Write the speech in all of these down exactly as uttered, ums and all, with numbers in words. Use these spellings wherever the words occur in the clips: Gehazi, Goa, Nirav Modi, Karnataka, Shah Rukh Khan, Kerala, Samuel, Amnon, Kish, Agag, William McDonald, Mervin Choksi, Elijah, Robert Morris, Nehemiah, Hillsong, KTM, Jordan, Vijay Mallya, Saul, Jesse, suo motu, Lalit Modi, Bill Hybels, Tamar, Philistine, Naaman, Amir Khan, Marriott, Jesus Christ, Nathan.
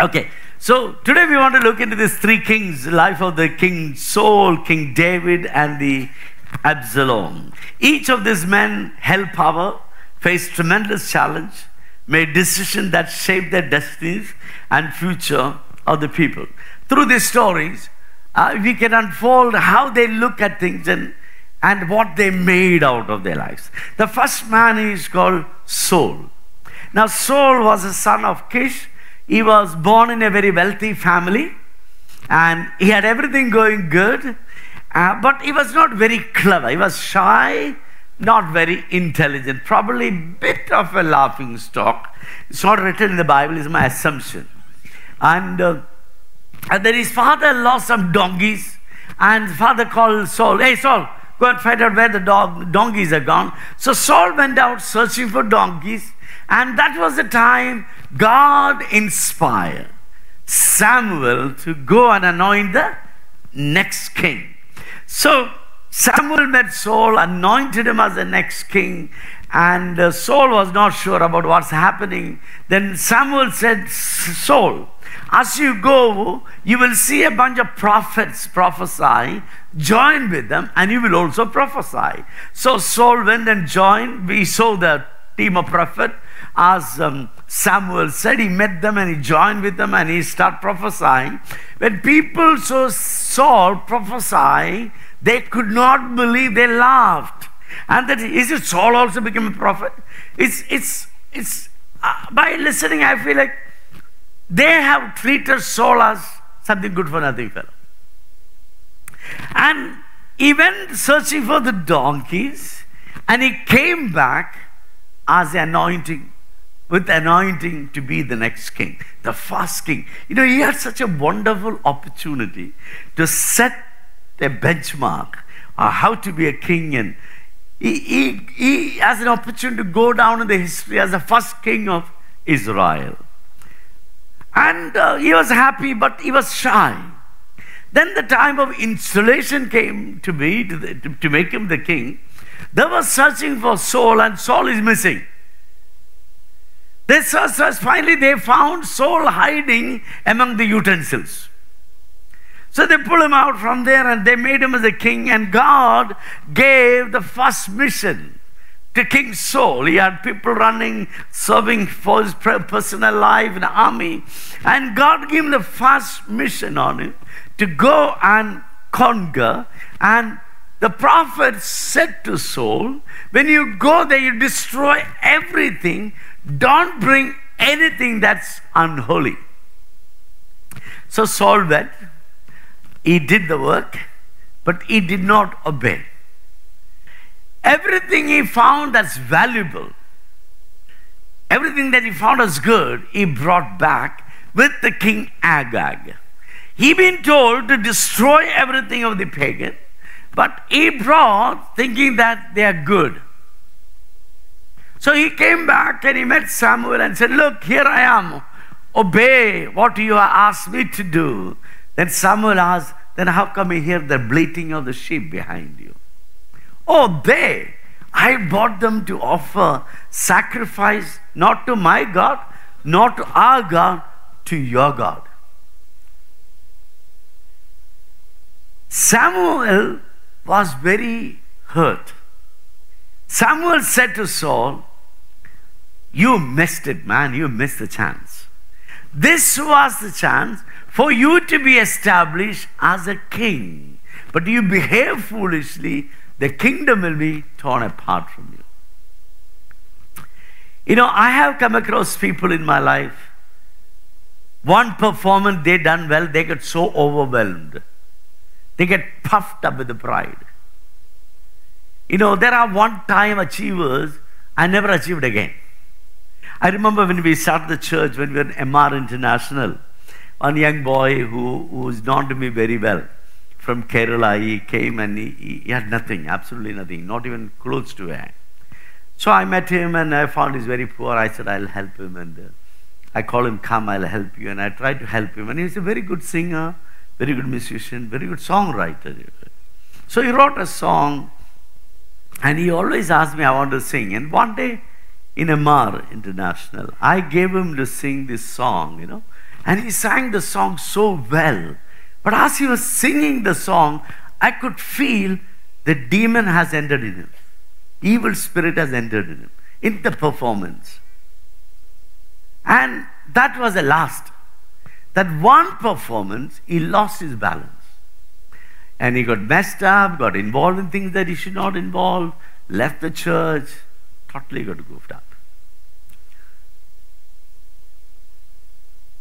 Okay, so today we want to look into these three kings, life of the King Saul, King David, and the Absalom. Each of these men held power, faced tremendous challenge, made decisions that shaped their destinies and future of the people. Through these stories, uh, we can unfold how they look at things and, and what they made out of their lives. The first man is called Saul. Now Saul was a son of Kish. He was born in a very wealthy family and he had everything going good, uh, but he was not very clever. He was shy, not very intelligent, probably a bit of a laughing stock. It's not written in the Bible, it's my assumption. And, uh, and then his father lost some donkeys, and father called Saul, "Hey Saul, go and find out where the dog, donkeys are gone." So Saul went out searching for donkeys, and that was the time God inspired Samuel to go and anoint the next king. So Samuel met Saul, anointed him as the next king, and uh, Saul was not sure about what's happening. Then Samuel said, "Saul, as you go, you will see a bunch of prophets prophesy. Join with them and you will also prophesy." So Saul went and joined. We saw the team of prophets. As um, Samuel said, he met them and he joined with them and he started prophesying. When people saw Saul prophesy, they could not believe, they laughed. And that, is it Saul also became a prophet? It's, it's, it's, uh, by listening, I feel like they have treated Saul as something good for nothing fellow. And he went searching for the donkeys and he came back as the anointing, with the anointing to be the next king, the first king. You know, he had such a wonderful opportunity to set a benchmark on how to be a king, and he, he, he has an opportunity to go down in the history as the first king of Israel. And uh, he was happy, but he was shy. Then the time of installation came to be, to, the, to, to make him the king. They were searching for Saul, and Saul is missing. They searched, searched. Finally they found Saul hiding among the utensils. So they pulled him out from there and they made him as a king, and God gave the first mission to King Saul. He had people running, serving for his personal life in the army, and God gave him the first mission on him to go and conquer. And the prophet said to Saul, "When you go there, you destroy everything. Don't bring anything that's unholy." So Saul went, he did the work, but he did not obey. Everything he found that's valuable, everything that he found as good, he brought back with the king Agag. He'd been told to destroy everything of the pagan, but he brought thinking that they are good. So he came back and he met Samuel and said, "Look, here I am. Obey what you have asked me to do." Then Samuel asked, "Then how come you hear the bleating of the sheep behind you?" "Obey. I brought them to offer sacrifice, not to my God, not to our God, to your God." Samuel was very hurt. Samuel said to Saul, "You missed it, man. You missed the chance. This was the chance for you to be established as a king. But you behave foolishly, the kingdom will be torn apart from you." You know, I have come across people in my life. One performance they done well, they get so overwhelmed. They get puffed up with the pride. You know, there are one-time achievers. I never achieved again. I remember when we started the church, when we were in M R International, one young boy who, who was known to me very well, from Kerala, he came and he, he had nothing, absolutely nothing, not even clothes to wear. So I met him and I found he's very poor. I said, "I'll help him." And uh, I called him, "Come, I'll help you." And I tried to help him. And he's a very good singer, very good musician, very good songwriter. So he wrote a song and he always asked me, "I want to sing." And one day in M R International. I gave him to sing this song, you know, and he sang the song so well. But as he was singing the song, I could feel the demon has entered in him. Evil spirit has entered in him, in the performance. And that was the last. That one performance, he lost his balance. And he got messed up, got involved in things that he should not involve, left the church, totally got goofed up.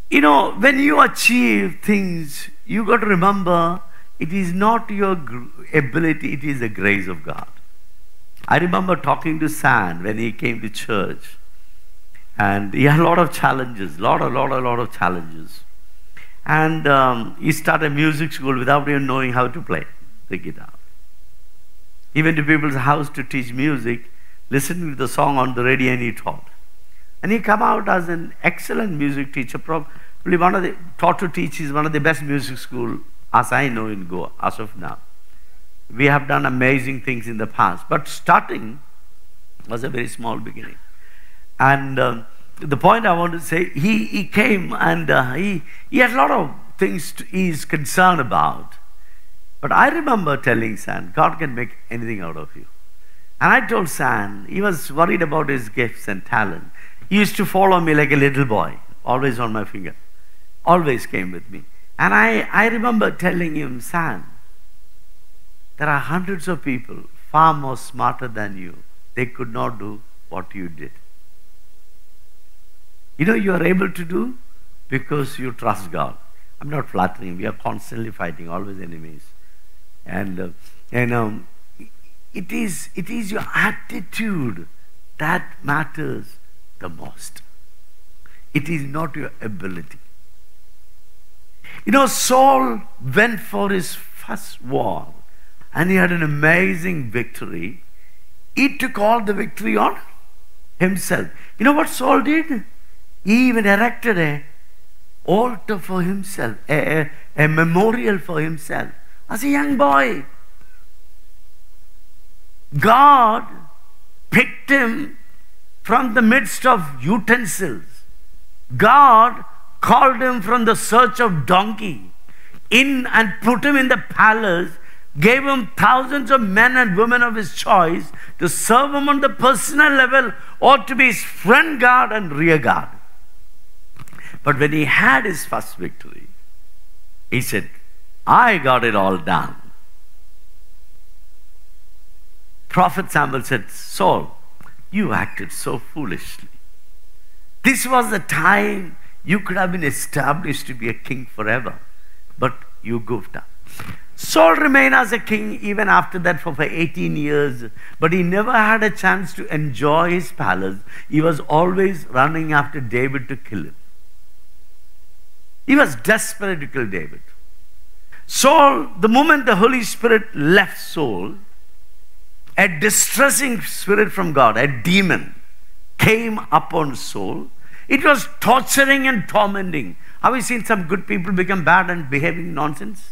You know, when you achieve things, you got to remember it is not your ability, it is the grace of God. I remember talking to San when he came to church, and he had a lot of challenges, lot, a lot, a lot of challenges. And um, he started music school without even knowing how to play the guitar. He went to people's house to teach music, listened to the song on the radio, and he taught. And he came out as an excellent music teacher, probably one of the, taught to teach is one of the best music school as I know in Goa, as of now. We have done amazing things in the past, but starting was a very small beginning. And um, the point I want to say, he, he came and uh, he, he had a lot of things to, he's concerned about. But I remember telling San, God can make anything out of you. And I told San, he was worried about his gifts and talent. He used to follow me like a little boy, always on my finger, always came with me. And I, I remember telling him, San, there are hundreds of people far more smarter than you. They could not do what you did. You know, you are able to do because you trust God. I'm not flattering. We are constantly fighting, always enemies. And, uh, and um, it is, it is your attitude that matters the most. It is not your ability. You know, Saul went for his first war, and he had an amazing victory. He took all the victory on himself. You know what Saul did? He even erected an altar for himself, a, a, a memorial for himself as a young boy. God picked him from the midst of utensils. God called him from the search of donkey in and put him in the palace, gave him thousands of men and women of his choice to serve him on the personal level or to be his front guard and rear guard. But when he had his first victory, he said, I got it all done. Prophet Samuel said, Saul, you acted so foolishly. This was the time you could have been established to be a king forever, but you goofed up. Saul remained as a king even after that for, for eighteen years, but he never had a chance to enjoy his palace. He was always running after David to kill him. He was desperate to kill David. Saul, the moment the Holy Spirit left Saul, a distressing spirit from God, a demon, came upon Saul. It was torturing and tormenting. Have you seen some good people become bad and behaving nonsense?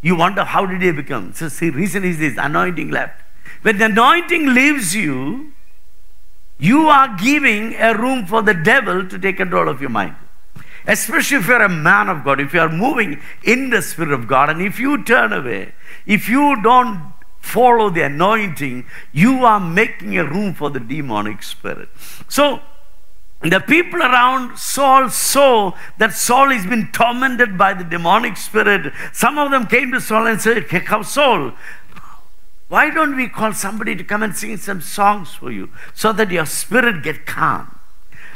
You wonder, how did they become? So the reason is this, anointing left. When the anointing leaves you, you are giving a room for the devil to take control of your mind. Especially if you're a man of God, if you are moving in the Spirit of God, and if you turn away, if you don't follow the anointing, you are making a room for the demonic spirit. So the people around Saul saw that Saul has been tormented by the demonic spirit. Some of them came to Saul and said, Saul, why don't we call somebody to come and sing some songs for you so that your spirit get calm?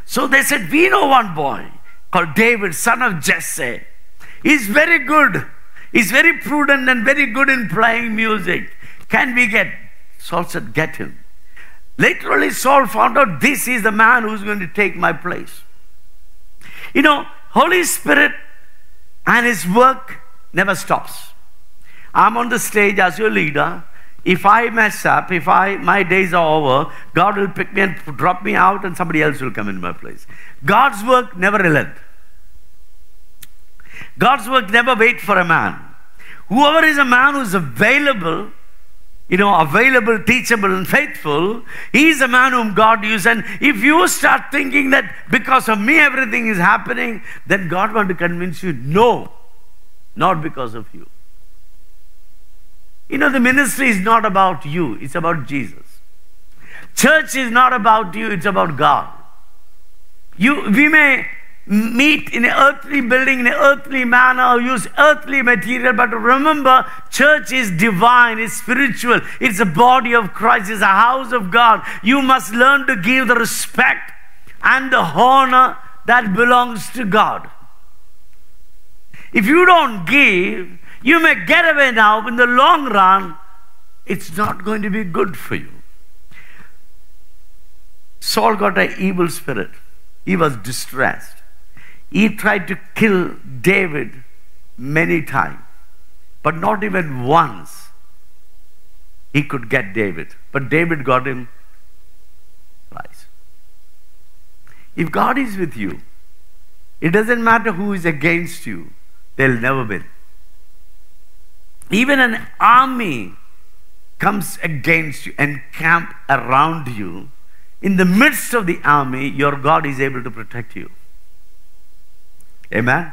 So they said, we know one boy called David, son of Jesse. He's very good. He's very prudent and very good in playing music. Can we get? Saul said, get him. Literally, Saul found out, this is the man who's going to take my place. You know, Holy Spirit and his work never stops. I'm on the stage as your leader. If I mess up, if I, my days are over, God will pick me and drop me out, and somebody else will come in my place. God's work never relents. God's work never waits for a man. Whoever is a man who's available, you know, available, teachable, and faithful. He's a man whom God used. And if you start thinking that because of me everything is happening, then God wants to convince you, no, not because of you. You know, the ministry is not about you, it's about Jesus. Church is not about you, it's about God. You, we may meet in an earthly building, in an earthly manner, use earthly material, but remember, church is divine, it's spiritual, it's a body of Christ, it's a house of God. You must learn to give the respect and the honor that belongs to God. If you don't give, you may get away now, but in the long run, it's not going to be good for you. Saul got an evil spirit. He was distressed. He tried to kill David many times, but not even once he could get David. But David got him twice. If God is with you, it doesn't matter who is against you, they'll never win. Even an army comes against you and camp around you. In the midst of the army, your God is able to protect you. Amen?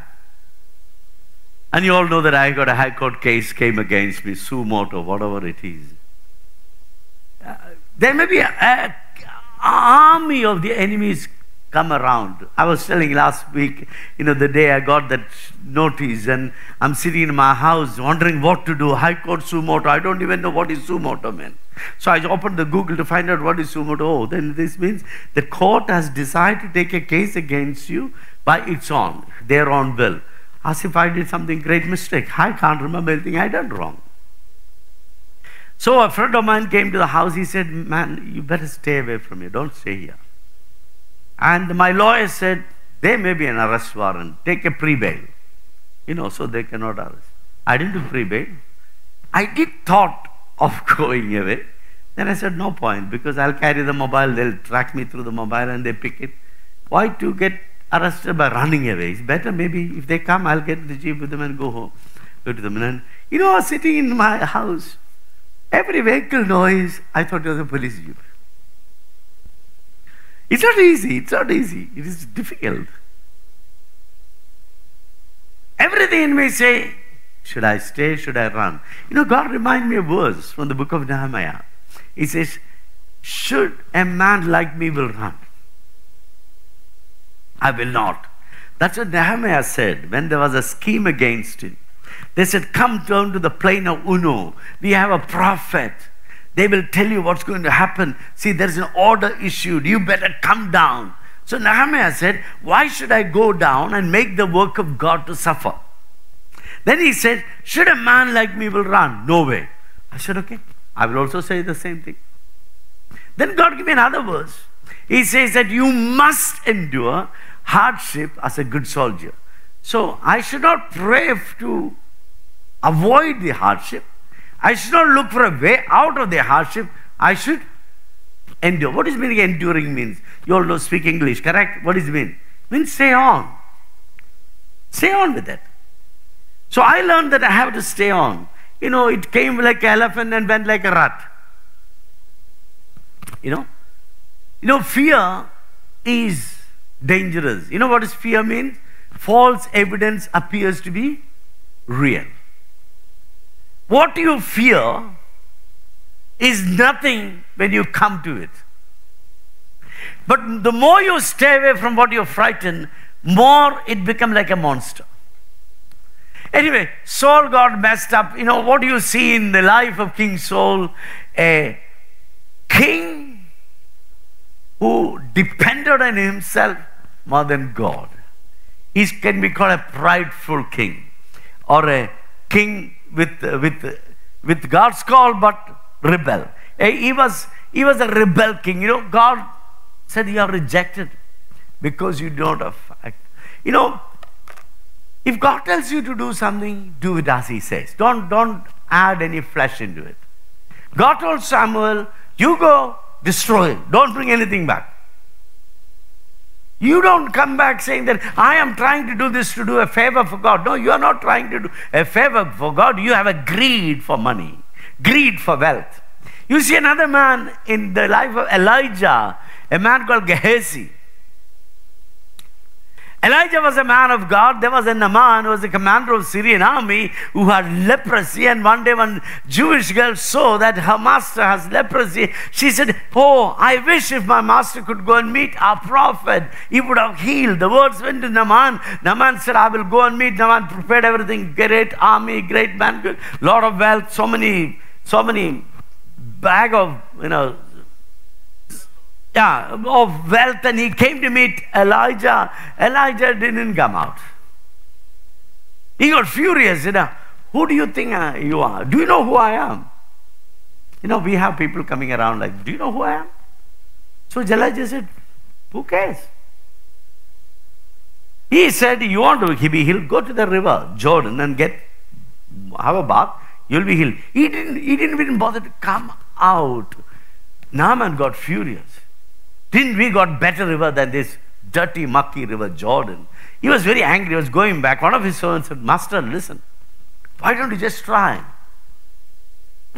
And you all know that I got a high court case came against me, suo motu, whatever it is. Uh, there may be an army of the enemies come around. I was telling last week, you know, the day I got that notice, and I'm sitting in my house wondering what to do. High court suo motu. I don't even know what is suo motu meant. So I opened the Google to find out what is suo motu. Oh, then this means the court has decided to take a case against you by its own, their own will. As if I did something great mistake. I can't remember anything I done wrong. So a friend of mine came to the house. He said, man, you better stay away from here. Don't stay here. And my lawyer said, there may be an arrest warrant. Take a pre-bail. You know, so they cannot arrest. I didn't do pre-bail. I did thought of going away. Then I said, no point, because I'll carry the mobile. They'll track me through the mobile and they pick it. Why to get arrested by running away? It's better maybe if they come, I'll get the jeep with them and go home. Go to them. And you know, sitting in my house, every vehicle noise, I thought it was a police jeep. It's not easy, it's not easy, it is difficult. Everything in me say, should I stay, should I run? You know, God reminded me of verse from the book of Nehemiah. He says, should a man like me will run? I will not. That's what Nehemiah said when there was a scheme against him. They said, come down to the plain of Uno. We have a prophet. They will tell you what's going to happen. See, there's an order issued. You better come down. So Nehemiah said, why should I go down and make the work of God to suffer? Then he said, should a man like me will run? No way. I said, okay, I will also say the same thing. Then God gave me another verse. He says that you must endure hardship as a good soldier. So I should not pray to avoid the hardship. I should not look for a way out of the hardship. I should endure. What is meaning enduring means? You all know, speak English, correct? What does it mean? It means stay on. Stay on with it. So I learned that I have to stay on. You know, it came like an elephant and went like a rat. You know? You know, fear is dangerous. You know what does fear mean? False evidence appears to be real. What you fear is nothing when you come to it. But the more you stay away from what you're frightened, more it becomes like a monster. Anyway, Saul got messed up. You know, what do you see in the life of King Saul? A king who depended on himself more than God. He can be called a prideful king, or a king With, uh, with, uh, with God's call, but rebel. He was, he was a rebel king. You know, God said you are rejected because you don't have fact. You know, if God tells you to do something, do it as he says. Don't, don't add any flesh into it. God told Samuel, you go destroy him. Don't bring anything back. You don't come back saying that I am trying to do this to do a favor for God. No, you are not trying to do a favor for God. You have a greed for money, greed for wealth, You see another man in the life of Elijah, a man called Gehazi. Elijah was a man of God. There was a Naaman who was the commander of Syrian army who had leprosy. And one day one Jewish girl saw that her master has leprosy. She said, oh, I wish if my master could go and meet our prophet, he would have healed. The words went to Naaman. Naaman said, I will go and meet. Naaman prepared everything. Great army, great man, lot of wealth, so many, so many bag of, you know, Yeah, of wealth, and he came to meet Elijah. Elijah didn't come out. He got furious. You know, who do you think you are? Do you know who I am? You know, we have people coming around like, do you know who I am? So Elijah said, who cares? He said, you want to be healed? Go to the river Jordan and get have a bath. You'll be healed. He didn't. He didn't even bother to come out. Naaman got furious. Didn't we got better river than this dirty, mucky river Jordan? He was very angry. He was going back. One of his servants said, Master, listen. Why don't you just try?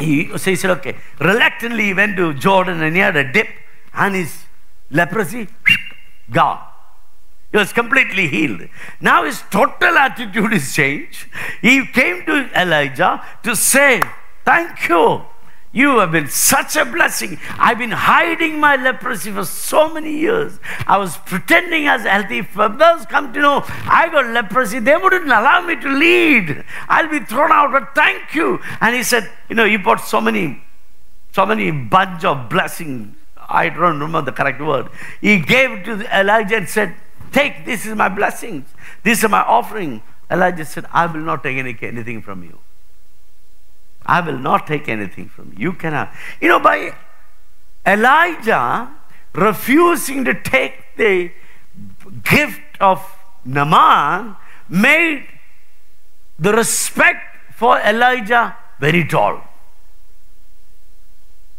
He, so he said, okay. Reluctantly, he went to Jordan and he had a dip and his leprosy, gone. He was completely healed. Now his total attitude is changed. He came to Elijah to say, thank you. You have been such a blessing. I've been hiding my leprosy for so many years. I was pretending as healthy. If others come to know I got leprosy, they wouldn't allow me to lead. I'll be thrown out, but thank you. And he said, you know, you brought so many, so many bunch of blessings. I don't remember the correct word. He gave to Elijah and said, take, this is my blessings. This is my offering. Elijah said, I will not take any, anything from you. I will not take anything from you. You cannot. You know, by Elijah refusing to take the gift of Naaman made the respect for Elijah very tall.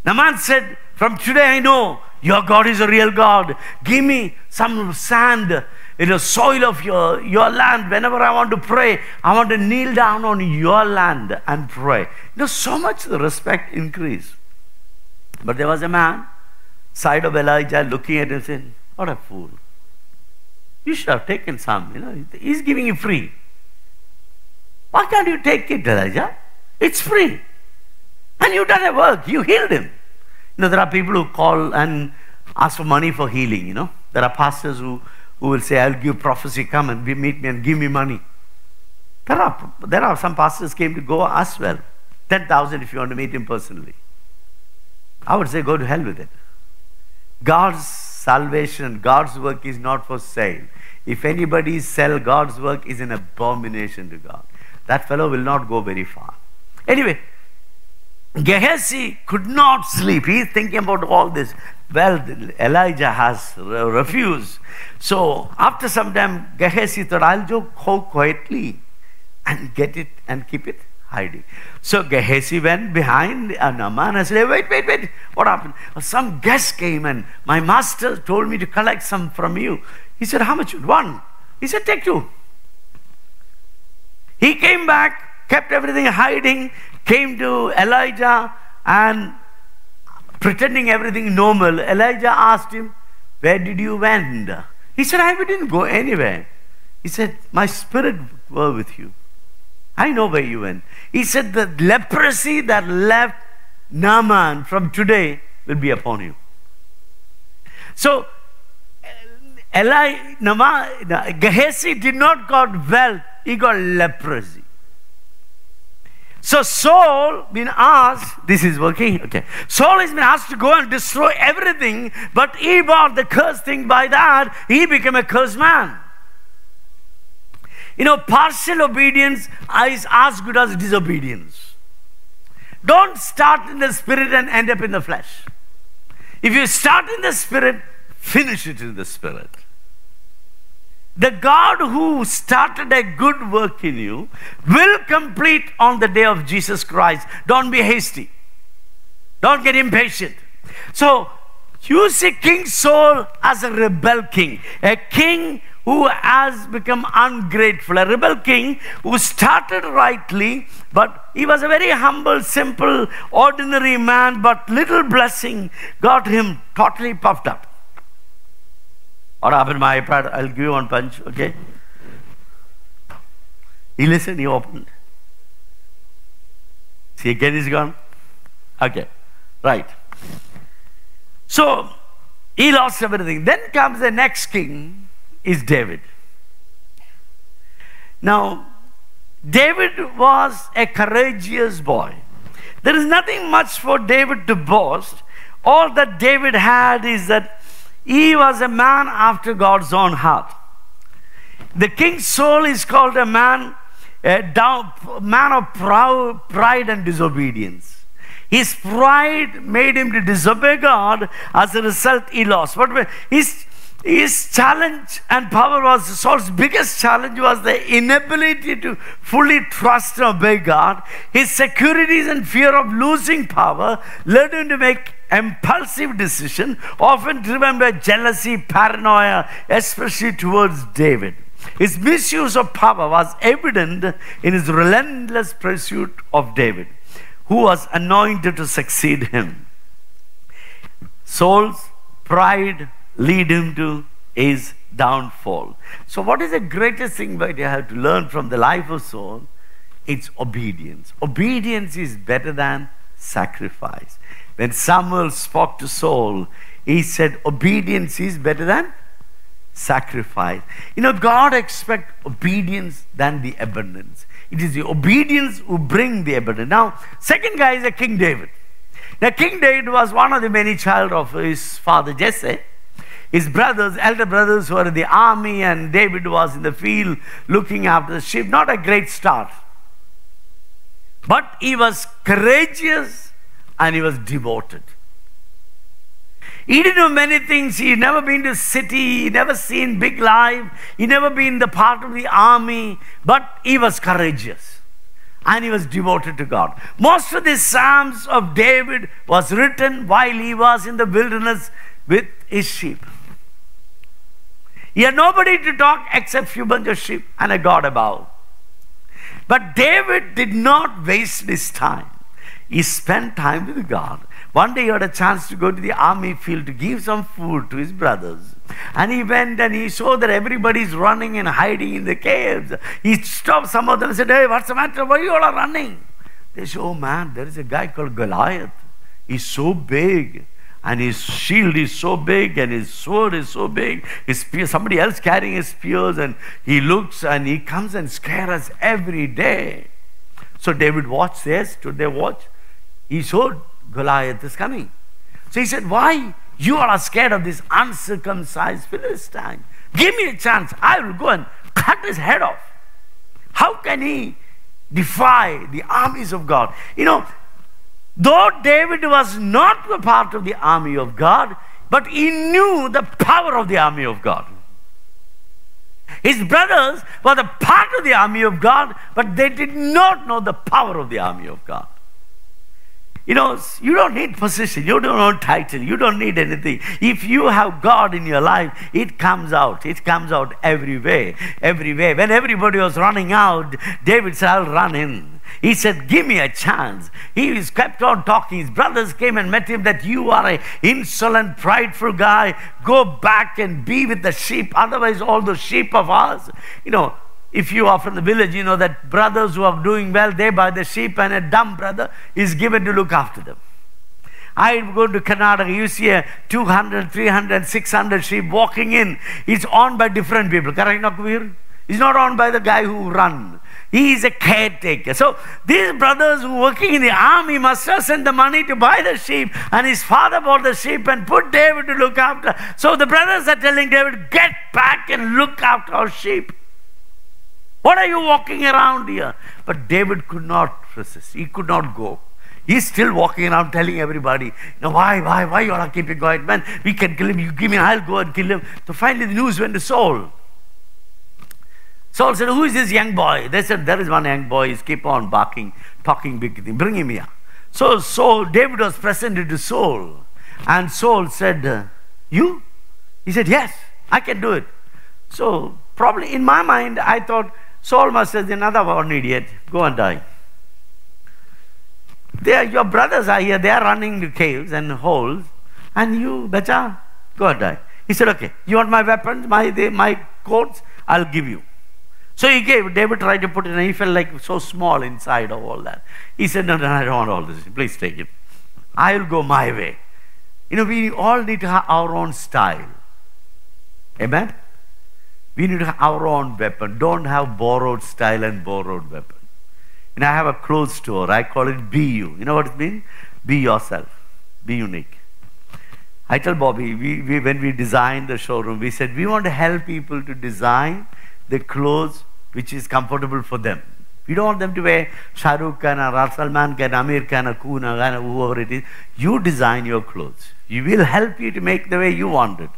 Naaman said, from today I know your God is a real God. Give me some sand in the soil of your, your land. Whenever I want to pray, I want to kneel down on your land and pray. You know, so much the respect increased. But there was a man, side of Elijah, looking at him saying, what a fool. You should have taken some. You know, he's giving you free. Why can't you take it, Elijah? It's free. And you've done a work. You healed him. You know, there are people who call and ask for money for healing, you know. There are pastors who who will say, I'll give prophecy, come and meet me and give me money. There are, there are some pastors came to Goa as well. ten thousand if you want to meet him personally. I would say, go to hell with it. God's salvation, God's work is not for sale. If anybody sells God's work, is an abomination to God. That fellow will not go very far. Anyway, Gehazi could not sleep. He's thinking about all this. Well, Elijah has refused. So after some time, Gehazi thought, I'll go quietly and get it and keep it hiding. So Gehazi went behind Naaman and said, wait, wait, wait. What happened? Some guest came and my master told me to collect some from you. He said, how much? One. He said, take two. He came back, kept everything hiding, came to Elijah and pretending everything normal. Elijah asked him, where did you went? He said, I didn't go anywhere. He said, my spirit were with you. I know where you went. He said, the leprosy that left Naaman from today will be upon you. So Eli, Naaman, Gehazi did not got well. He got leprosy. So Saul been asked, this is working, okay. Saul has been asked to go and destroy everything, but he bought the cursed thing by that. He became a cursed man. You know, partial obedience is as good as disobedience. Don't start in the spirit and end up in the flesh. If you start in the spirit, finish it in the spirit. The God who started a good work in you will complete on the day of Jesus Christ. Don't be hasty. Don't get impatient. So you see King Saul as a rebel king, a king who has become ungrateful, a rebel king who started rightly, but he was a very humble, simple, ordinary man, but little blessing got him totally puffed up. Or open my iPad, I'll give you one punch, okay? He listened, he opened. See, again he's gone. Okay, right. So, he lost everything. Then comes the next king, is David. Now, David was a courageous boy. There is nothing much for David to boast. All that David had is that he was a man after God's own heart. The king Saul is called a man, a down, man of proud, pride and disobedience. His pride made him to disobey God. As a result, he lost. But his, his challenge and power was, Saul's biggest challenge was the inability to fully trust and obey God. His securities and fear of losing power led him to make impulsive decisions, often driven by jealousy, paranoia, especially towards David. His misuse of power was evident in his relentless pursuit of David, who was anointed to succeed him. Saul's pride led him to his downfall. So what is the greatest thing that you have to learn from the life of Saul? It's obedience. Obedience is better than sacrifice. When Samuel spoke to Saul, he said, obedience is better than sacrifice. You know, God expects obedience than the abundance. It is the obedience who bring the abundance. Now, second guy is a King David. Now, King David was one of the many child of his father Jesse. His brothers, elder brothers were in the army, and David was in the field looking after the sheep. Not a great start. But he was courageous and he was devoted. He didn't know many things. He'd never been to city. He'd never seen big life. He'd never been the part of the army. But he was courageous. And he was devoted to God. Most of the Psalms of David was written while he was in the wilderness with his sheep. He had nobody to talk except a few bunch of sheep and a God above. But David did not waste his time. He spent time with God. One day he had a chance to go to the army field to give some food to his brothers. And he went and he saw that everybody's running and hiding in the caves. He stopped some of them and said, hey, what's the matter? Why are you all running? They said, oh man, there is a guy called Goliath. He's so big. And his shield is so big and his sword is so big. His spear, somebody else carrying his spears, and he looks and he comes and scares us every day. So David watched this. Stood there, watched. He saw Goliath is coming. So he said, why? You are scared of this uncircumcised Philistine. Give me a chance. I will go and cut his head off. How can he defy the armies of God? You know, though David was not a part of the army of God, but he knew the power of the army of God. His brothers were the part of the army of God, but they did not know the power of the army of God. You know, you don't need position, you don't need title, you don't need anything. If you have God in your life, it comes out. It comes out every way, every way. When everybody was running out, David said, I'll run in. He said, give me a chance. He kept on talking. His brothers came and met him that you are an insolent, prideful guy. Go back and be with the sheep. Otherwise, all the sheep of ours, you know, if you are from the village, you know that brothers who are doing well, they buy the sheep, and a dumb brother is given to look after them. I go to Karnataka, you see a two hundred, three hundred, six hundred sheep walking in. It's owned by different people. Correct, no, Kabir? It's not owned by the guy who runs. He is a caretaker. So these brothers who were working in the army must have sent the money to buy the sheep, and his father bought the sheep and put David to look after. So the brothers are telling David, get back and look after our sheep. What are you walking around here? But David could not resist. He could not go. He's still walking around telling everybody, no, why, why, why you are keeping quiet, man? We can kill him. You give me, I'll go and kill him. So finally the news went to Saul. Saul said, who is this young boy? They said, there is one young boy. He's keep on barking, talking big thing. Bring him here. So Saul, David was presented to Saul. And Saul said, you? He said, yes, I can do it. So probably in my mind, I thought Saul must have been another one idiot. Go and die. They are, your brothers are here. They are running the caves and holes. And you, Bacha, go and die. He said, okay, you want my weapons, my, they, my coats? I'll give you. So he gave. David tried to put it in. He felt like so small inside of all that. He said, no, no, I don't want all this. Please take it. I'll go my way. You know, we all need to have our own style. Amen? We need to have our own weapon. Don't have borrowed style and borrowed weapon. You know, I have a clothes store. I call it Be You. You know what it means? Be yourself. Be unique. I tell Bobby, we, we, when we designed the showroom, we said, we want to help people to design the clothes which is comfortable for them. We don't want them to wear Shah Rukh Khan or Raj Salman Khan, Amir Khan or Kuna Khan or whoever it is. You design your clothes. We will help you to make the way you want it.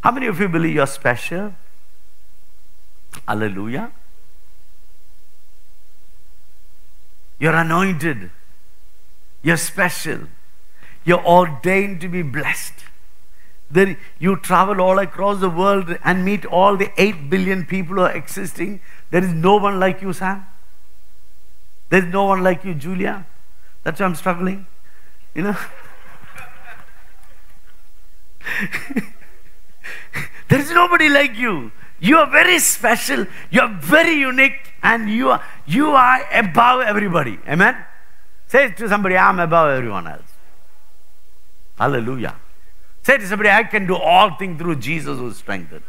How many of you believe you're special? Hallelujah. You're anointed. You're special. You're ordained to be blessed. Then you travel all across the world and meet all the eight billion people who are existing. There is no one like you, Sam. There is no one like you, Julia. That's why I'm struggling. You know? There is nobody like you. You are very special. You are very unique. And you are, you are above everybody. Amen? Say it to somebody, I'm above everyone else. Hallelujah. Say to somebody, I can do all things through Jesus who strengthened.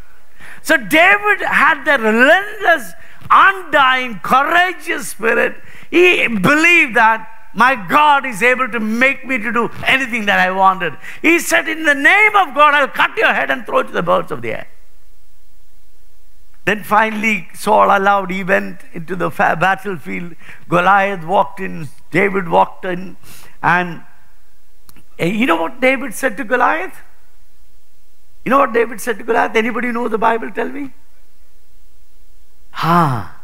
So David had the relentless, undying, courageous spirit. He believed that my God is able to make me to do anything that I wanted. He said, in the name of God, I'll cut your head and throw it to the birds of the air. Then finally, Saul allowed, he went into the battlefield. Goliath walked in, David walked in, and you know what David said to Goliath? You know what David said to Goliath? Anybody know the Bible? Tell me. Ha! Ah,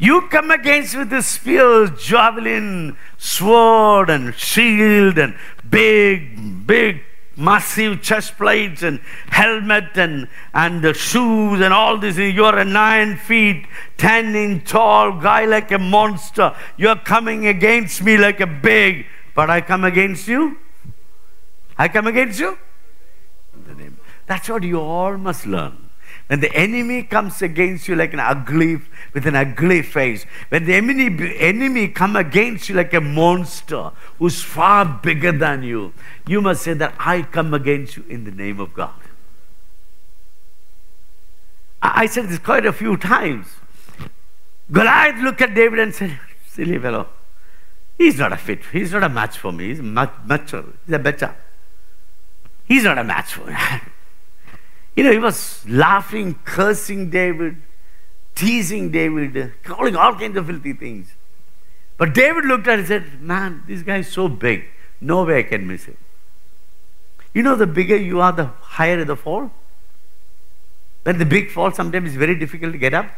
you come against with the spears, javelin, sword, and shield, and big, big, massive chest plates, and helmet, and and the shoes, and all this. You are a nine feet, ten inch tall guy like a monster. You are coming against me like a big. But I come against you. I come against you. In the name. That's what you all must learn. When the enemy comes against you like an ugly, with an ugly face, when the enemy enemy come against you like a monster who's far bigger than you, you must say that I come against you in the name of God. I, I said this quite a few times. Goliath looked at David and said, "Silly fellow. He's not a fit. He's not a match for me. He's much, much. He's a better. He's not a match for me." You know, he was laughing, cursing David, teasing David, calling all kinds of filthy things. But David looked at it and said, "Man, this guy is so big. No way I can miss him." You know, the bigger you are, the higher the fall. When the big falls, sometimes it's very difficult to get up.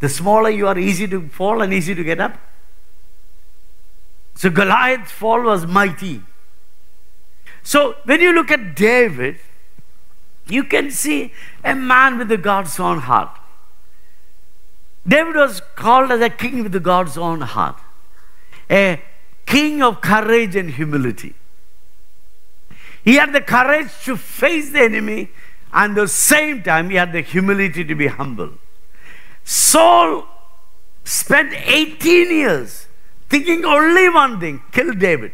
The smaller you are, easy to fall and easy to get up. So Goliath's fall was mighty. So when you look at David, you can see a man with the God's own heart. David was called as a king with the God's own heart. A king of courage and humility. He had the courage to face the enemy, and at the same time he had the humility to be humble. Saul spent eighteen years thinking only one thing: kill David.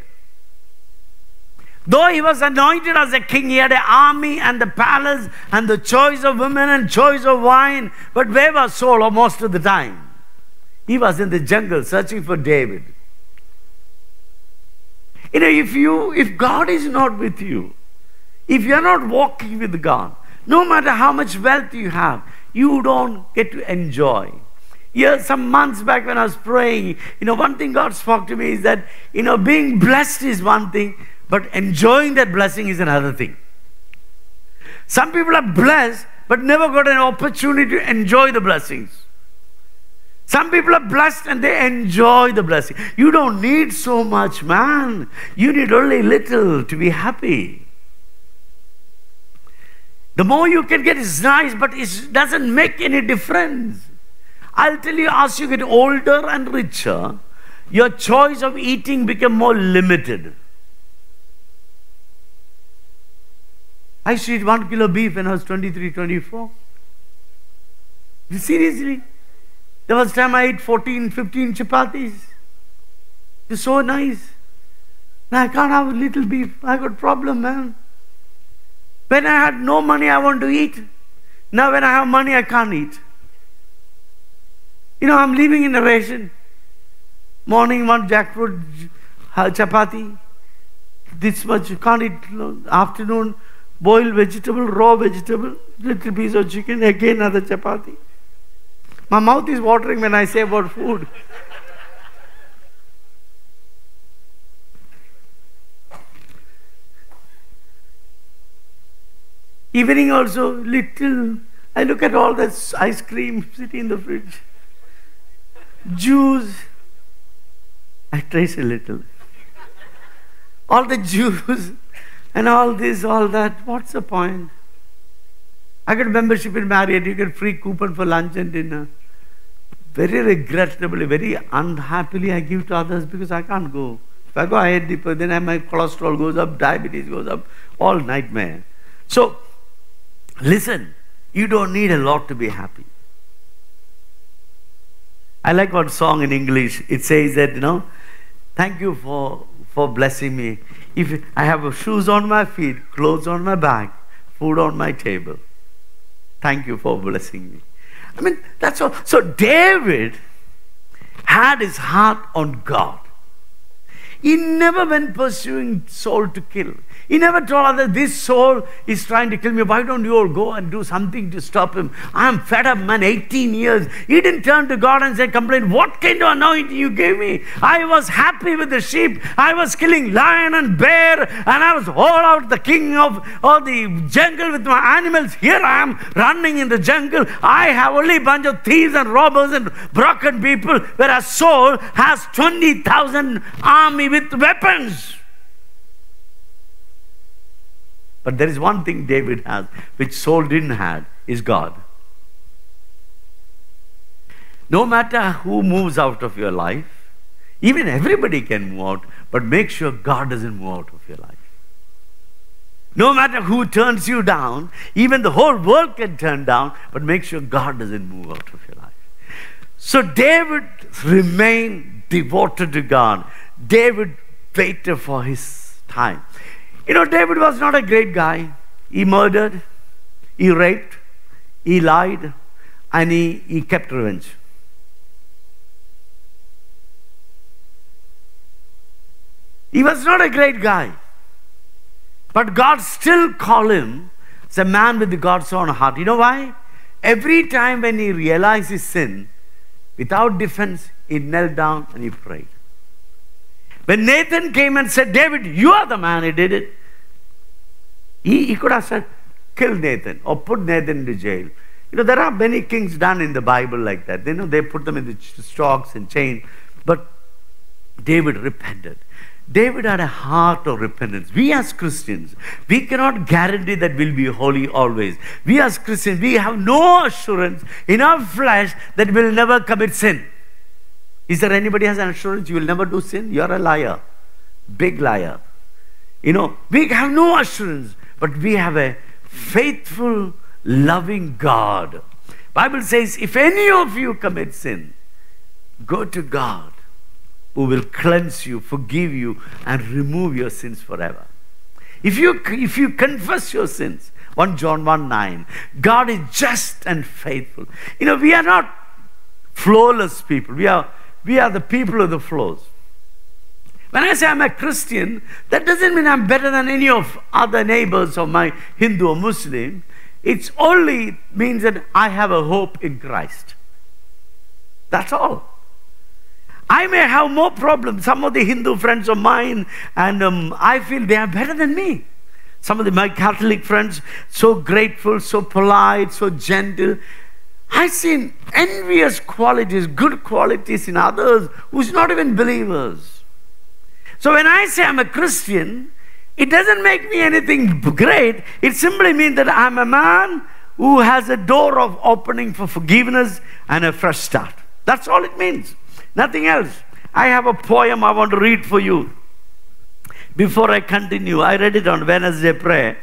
Though he was anointed as a king, he had an army and the palace and the choice of women and choice of wine. But where was Saul most of the time? He was in the jungle searching for David. You know, if you, if God is not with you, if you're not walking with God, no matter how much wealth you have, you don't get to enjoy. Years, some months back when I was praying, you know, one thing God spoke to me is that, you know, being blessed is one thing, but enjoying that blessing is another thing. Some people are blessed, but never got an opportunity to enjoy the blessings. Some people are blessed and they enjoy the blessing. You don't need so much, man. You need only little to be happy. The more you can get is nice, but it doesn't make any difference. I'll tell you, as you get older and richer, your choice of eating become more limited. I used to eat one kilo beef when I was twenty-three, twenty-four. Seriously. There was time I ate fourteen, fifteen chapatis. It's so nice. Now I can't have a little beef. I got a problem, man. When I had no money, I want to eat. Now when I have money, I can't eat. You know, I'm living in a ration. Morning, one jackfruit, chapati. This much, you can't eat. Afternoon, boiled vegetable, raw vegetable, little piece of chicken, again another chapati. My mouth is watering when I say about food. Evening also, little. I look at all that ice cream sitting in the fridge. Juice. I trace a little. All the juice and all this, all that. What's the point? I got membership in Marriott. You get free coupon for lunch and dinner. Very regrettably, very unhappily, I give to others because I can't go. If I go, I head deeper. Then my cholesterol goes up, diabetes goes up, all nightmare. So, listen, you don't need a lot to be happy. I like one song in English. It says that, you know, thank you for, for blessing me. If I have shoes on my feet, clothes on my back, food on my table. Thank you for blessing me. I mean, that's all. So David had his heart on God. He never went pursuing Saul to kill. He never told others, this Saul is trying to kill me. Why don't you all go and do something to stop him? I am fed up, man, eighteen years. He didn't turn to God and say, complain, what kind of anointing you gave me? I was happy with the sheep. I was killing lion and bear. And I was all out the king of all the jungle with my animals. Here I am running in the jungle. I have only a bunch of thieves and robbers and broken people. Whereas Saul has twenty thousand army with weapons. But there is one thing David has, which Saul didn't have, is God. No matter who moves out of your life, even everybody can move out, but make sure God doesn't move out of your life. No matter who turns you down, even the whole world can turn down, but make sure God doesn't move out of your life. So David remained devoted to God. David waited for his time. You know, David was not a great guy. He murdered, he raped, he lied, and he, he kept revenge. He was not a great guy. But God still called him as a man with God's own heart. You know why? Every time when he realized his sin, without defense, he knelt down and he prayed. When Nathan came and said, David, you are the man who did it. He, he could have said, kill Nathan or put Nathan into jail. You know, there are many kings done in the Bible like that. They know they put them in the stocks and chains. But David repented. David had a heart of repentance. We as Christians, we cannot guarantee that we'll be holy always. We as Christians, we have no assurance in our flesh that we'll never commit sin. Is there anybody has an assurance you will never do sin? You're a liar. Big liar. You know, we have no assurance, but we have a faithful, loving God. Bible says, if any of you commit sin, go to God, who will cleanse you, forgive you, and remove your sins forever. If you, if you confess your sins, first John one nine, God is just and faithful. You know, we are not flawless people. We are We are the people of the flaws. When I say I'm a Christian, that doesn't mean I'm better than any of other neighbors of my Hindu or Muslim. It only means that I have a hope in Christ. That's all. I may have more problems. Some of the Hindu friends of mine, and um, I feel they are better than me. Some of the, my Catholic friends, so grateful, so polite, so gentle. I've seen envious qualities, good qualities in others who's not even believers. So when I say I'm a Christian, It doesn't make me anything great. It simply means that I'm a man who has a door of opening for forgiveness and a fresh start. That's all it means. Nothing else. I have a poem I want to read for you. Before I continue, I read it on Wednesday prayer.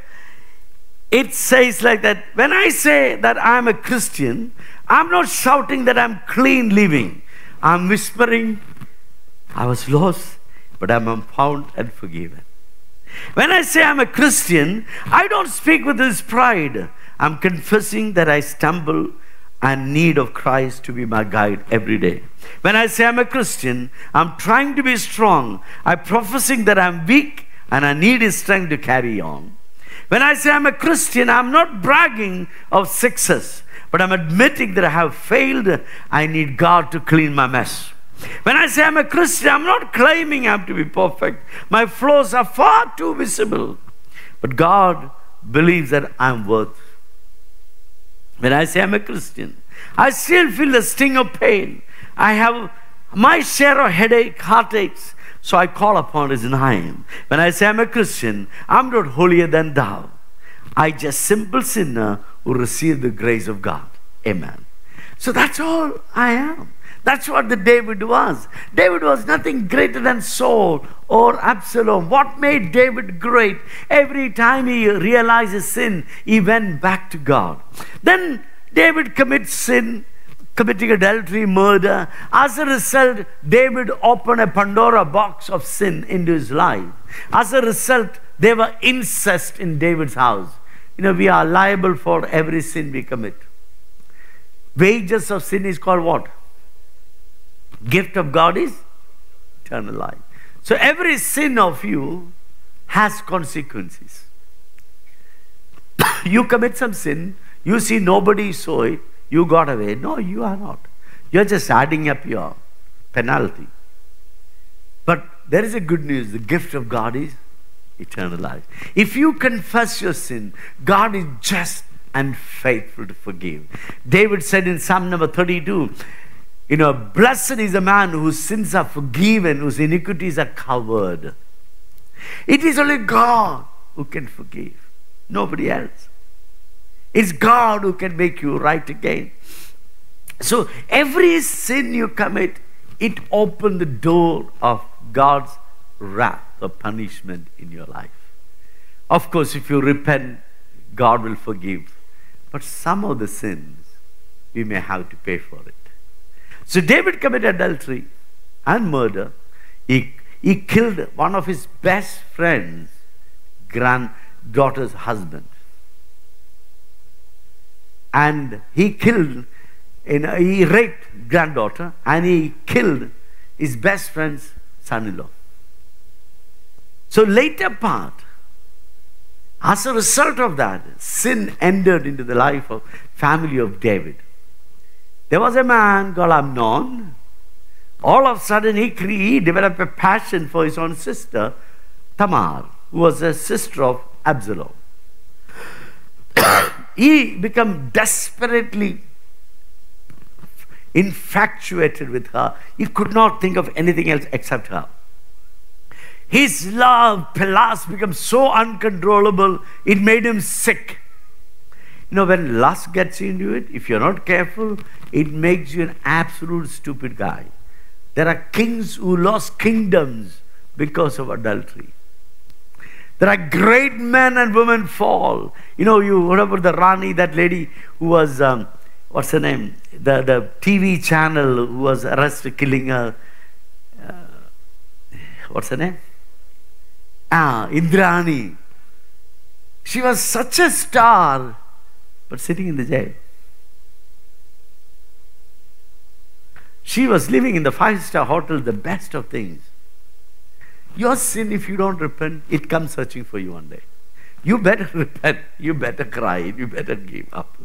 It says like that, when I say that I'm a Christian, I'm not shouting that I'm clean living. I'm whispering, I was lost, but I'm found and forgiven. When I say I'm a Christian, I don't speak with this pride. I'm confessing that I stumble and need of Christ to be my guide every day. When I say I'm a Christian, I'm trying to be strong. I'm professing that I'm weak and I need His strength to carry on. When I say I'm a Christian, I'm not bragging of success, but I'm admitting that I have failed. I need God to clean my mess. When I say I'm a Christian, I'm not claiming I'm to be perfect. My flaws are far too visible. But God believes that I'm worth. When I say I'm a Christian, I still feel the sting of pain. I have my share of headache, heartaches. So I call upon His name. When I say I'm a Christian, I'm not holier than thou. I just simple sinner who received the grace of God. Amen. So that's all I am. That's what the David was. David was nothing greater than Saul or Absalom. What made David great? Every time he realized his sin, he went back to God. Then David commits sin, committing adultery, murder. As a result, David opened a Pandora box of sin into his life. As a result, there were incest in David's house. You know, we are liable for every sin we commit. Wages of sin is called what? Gift of God is eternal life. So every sin of you has consequences. You commit some sin, you see nobody saw it, you got away. No, you are not. You're just adding up your penalty. But there is a good news. The gift of God is eternal life. If you confess your sin, God is just and faithful to forgive. David said in Psalm number thirty-two, you know, blessed is the man whose sins are forgiven, whose iniquities are covered. It is only God who can forgive, nobody else. It's God who can make you right again. So every sin you commit, it opens the door of God's wrath or punishment in your life. Of course, if you repent, God will forgive. But some of the sins, we may have to pay for it. So David committed adultery and murder. He, he killed one of his best friends' granddaughter's husband. And he killed, you know, he raped granddaughter and he killed his best friend's son-in-law. So later part, as a result of that, sin entered into the life of family of David. There was a man called Amnon. All of a sudden he, he developed a passion for his own sister, Tamar, who was a sister of Absalom. He became desperately infatuated with her. He could not think of anything else except her. His love, lust, became so uncontrollable, it made him sick. You know, when lust gets into it, if you're not careful, it makes you an absolute stupid guy. There are kings who lost kingdoms because of adultery. There are great men and women fall. You know, you remember the Rani, that lady who was, um, what's her name? The, the T V channel who was arrested killing her. Uh, what's her name? Ah, Indrani. She was such a star, but sitting in the jail. She was living in the five-star hotel, the best of things. Your sin, if you don't repent, it comes searching for you one day. You better repent. You better cry. You better give up.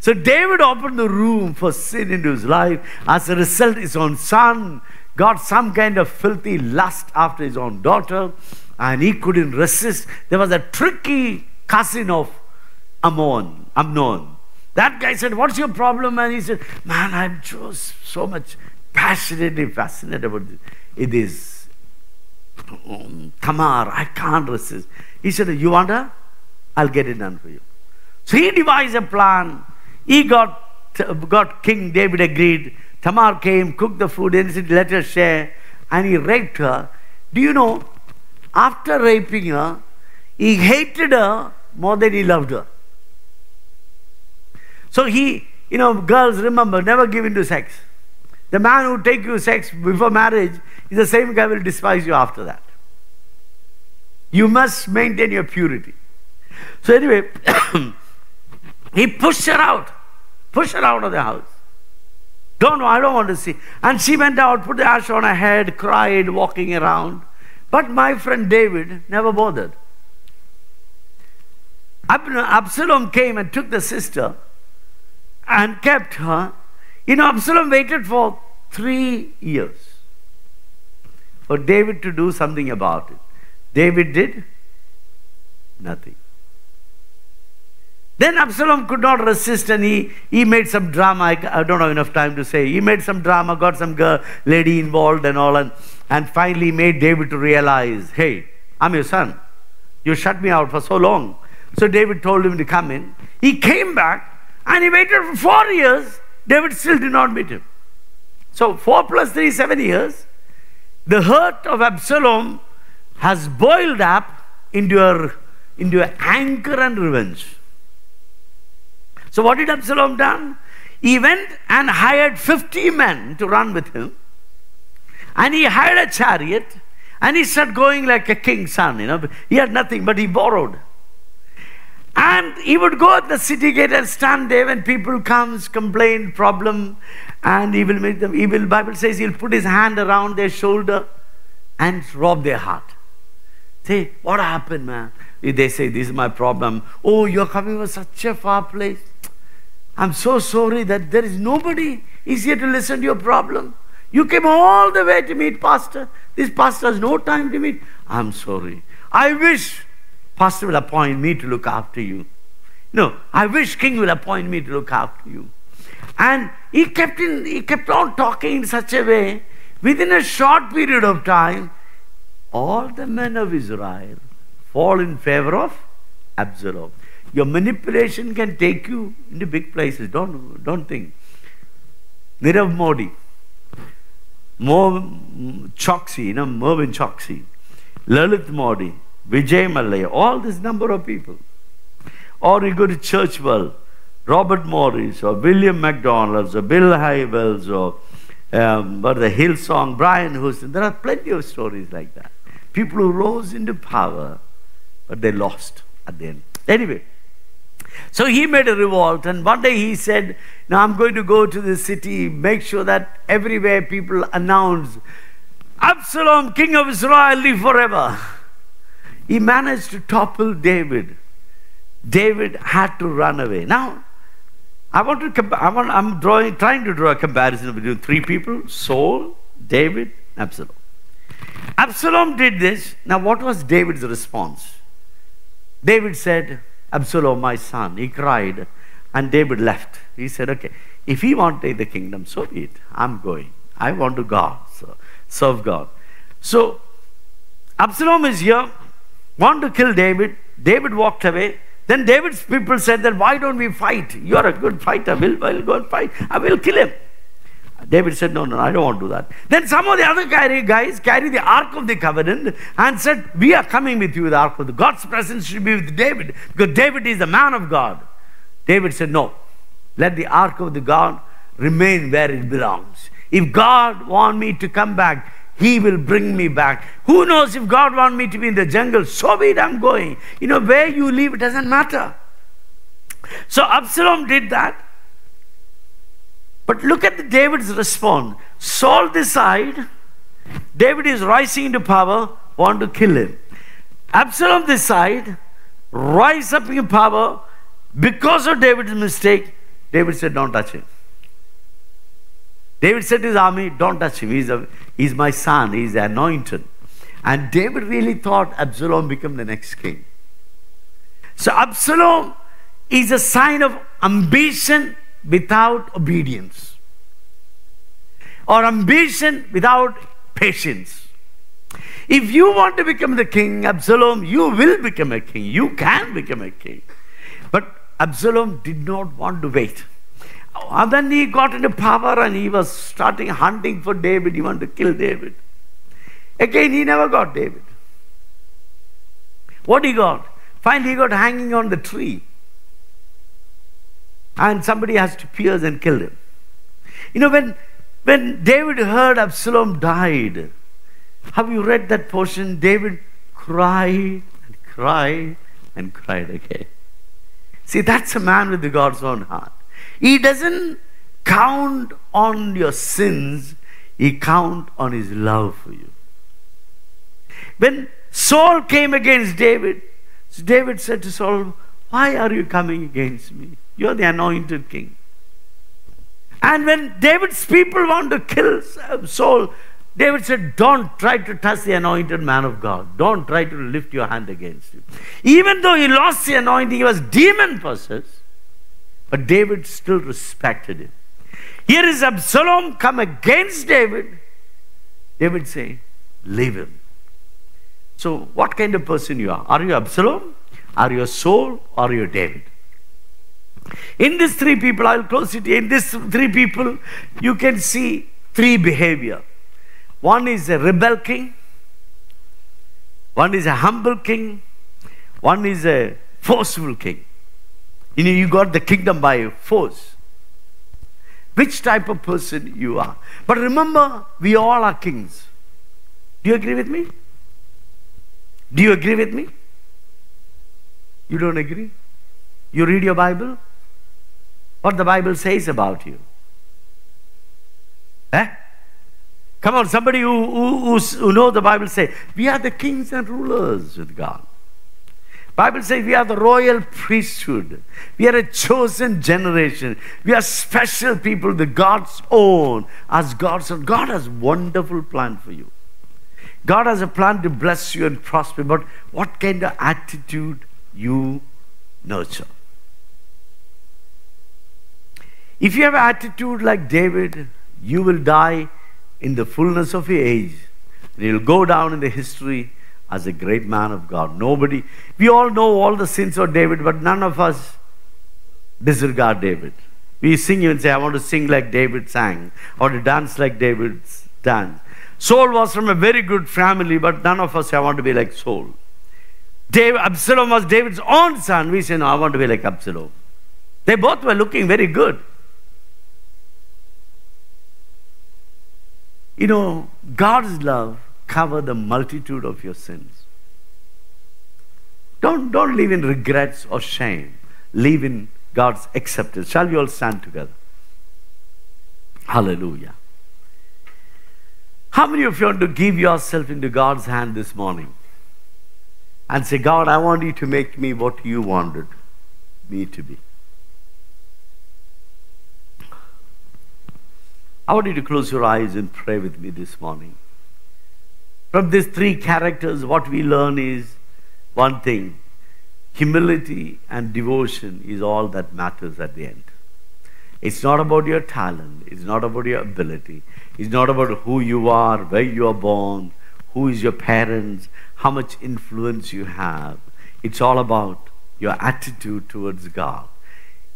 So David opened the room for sin into his life. As a result, his own son got some kind of filthy lust after his own daughter, and he couldn't resist. There was a tricky cousin of Amnon, Amnon. That guy said, what's your problem? And he said, man, I'm just so much passionately fascinated about this Tamar, I can't resist. He said, you want her? I'll get it done for you. So he devised a plan. He got got King David agreed. Tamar came, cooked the food, and said, let her share. And he raped her. Do you know, after raping her, he hated her more than he loved her. So he, you know, girls, remember, never give in to sex. The man who takes you sex before marriage is the same guy who will despise you after that. You must maintain your purity. So anyway, he pushed her out. Pushed her out of the house. Don't know, I don't want to see. And she went out, put the ash on her head, cried, walking around. But my friend David never bothered. Absalom came and took the sister and kept her. You know, Absalom waited for three years for David to do something about it. David did nothing. Then Absalom could not resist, and he, he made some drama. I, I don't have enough time to say. He made some drama, got some girl, lady involved and all, and, and finally made David to realize, hey, I'm your son. You shut me out for so long. So David told him to come in. He came back, and he waited for four years. David still did not meet him. So four plus three, seven years. The hurt of Absalom has boiled up into a, into a anger and revenge. So what did Absalom done? He went and hired fifty men to run with him. And he hired a chariot. And he started going like a king's son. You know, he had nothing, but he borrowed. And he would go at the city gate and stand there when people comes, complain, problem. And he will make them, he will, Bible says, he'll put his hand around their shoulder and rob their heart. Say, what happened, man? They say, this is my problem. Oh, you're coming from such a far place. I'm so sorry that there is nobody easier to listen to your problem. You came all the way to meet pastor. This pastor has no time to meet. I'm sorry. I wish pastor will appoint me to look after you. No, I wish king will appoint me to look after you. And he kept, in, he kept on talking in such a way, within a short period of time, all the men of Israel fall in favor of Absalom. Your manipulation can take you into big places. Don't, don't think. Nirav Modi, Mervin Choksi, you know, Mervin Choksi, Lalit Modi, Vijay Mallya, all this number of people. Or you go to church world, Robert Morris, or William McDonald, or Bill Hybels, or um, but the Hillsong, Brian Houston. There are plenty of stories like that. People who rose into power, but they lost at the end. Anyway, so he made a revolt, and one day he said, now I'm going to go to the city, make sure that everywhere people announce, Absalom, king of Israel, live forever. He managed to topple David. David had to run away. Now, I want to, I want, I'm drawing, trying to draw a comparison between three people, Saul, David, Absalom. Absalom did this. Now, what was David's response? David said, Absalom, my son. He cried, and David left. He said, okay, if he wants to take the kingdom, so be it. I'm going. I want to God, so serve God. So, Absalom is here, want to kill David. David walked away. Then David's people said that, why don't we fight? You're a good fighter. We'll, we'll go and fight. I will kill him. David said, no, no, I don't want to do that. Then some of the other guys carried the Ark of the Covenant and said, we are coming with you, the Ark of the Covenant. God's presence should be with David, because David is the man of God. David said, no, let the Ark of the God remain where it belongs. If God wants me to come back, he will bring me back. Who knows, if God wants me to be in the jungle, so be it, I'm going. You know, where you live, it doesn't matter. So Absalom did that. But look at the David's response. Saul decide, David is rising into power, want to kill him. Absalom decide, rise up in power because of David's mistake. David said, don't touch him. David said to his army, don't touch him. He's, a, he's my son. He's anointed. And David really thought Absalom became the next king. So Absalom is a sign of ambition without obedience, or ambition without patience. If you want to become the king, Absalom, you will become a king. You can become a king. But Absalom did not want to wait. And then he got into power and he was starting hunting for David. He wanted to kill David. Again, he never got David. What he got? Finally, he got hanging on the tree. And somebody has to pierce and kill him. You know, when, when David heard Absalom died, have you read that portion? David cried and cried and cried again. See, that's a man with God's own heart. He doesn't count on your sins. He counts on his love for you. When Saul came against David, David said to Saul, why are you coming against me? You're the anointed king. And when David's people want to kill Saul, David said, don't try to touch the anointed man of God. Don't try to lift your hand against him. Even though he lost the anointing, he was demon-possessed, but David still respected him. Here is Absalom come against David. David say, leave him. So what kind of person you are? Are you Absalom? Are you Saul? Are you David? In these three people, I'll close it. In these three people, you can see three behavior. One is a rebel king. One is a humble king. One is a forceful king. You know, you got the kingdom by force. Which type of person you are. But remember, we all are kings. Do you agree with me? Do you agree with me? You don't agree? You read your Bible? What the Bible says about you? Eh? Come on, somebody who, who, who, who knows the Bible says, we are the kings and rulers with God. Bible says we are the royal priesthood. We are a chosen generation. We are special people, the God's own, as God's own. God has a wonderful plan for you. God has a plan to bless you and prosper, but what kind of attitude you nurture? If you have an attitude like David, you will die in the fullness of your age. And you'll go down in the history as a great man of God. Nobody, we all know all the sins of David, but none of us disregard David. We sing and say, I want to sing like David sang, or to dance like David danced. Saul was from a very good family, but none of us say, I want to be like Saul. David, Absalom was David's own son. We say, no, I want to be like Absalom. They both were looking very good. You know, God's love covers the multitude of your sins. Don't, don't live in regrets or shame. Live in God's acceptance. Shall we all stand together? Hallelujah. How many of you want to give yourself into God's hand this morning? And say, God, I want you to make me what you wanted me to be. I want you to close your eyes and pray with me this morning. From these three characters, what we learn is one thing. Humility and devotion is all that matters at the end. It's not about your talent. It's not about your ability. It's not about who you are, where you are born, who is your parents, how much influence you have. It's all about your attitude towards God.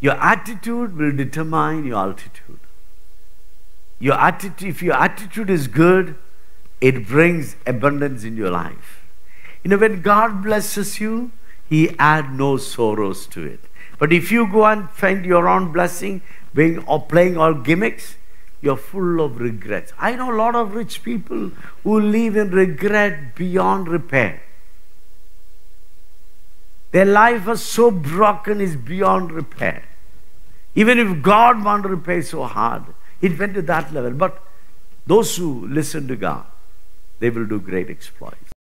Your attitude will determine your altitude. Your attitude, if your attitude is good, it brings abundance in your life. You know, when God blesses you, He adds no sorrows to it. But if you go and find your own blessing, being or playing all gimmicks, you're full of regrets. I know a lot of rich people who live in regret beyond repair. Their life was so broken, is beyond repair. Even if God wanted to repair so hard, it went to that level. But those who listen to God, they will do great exploits.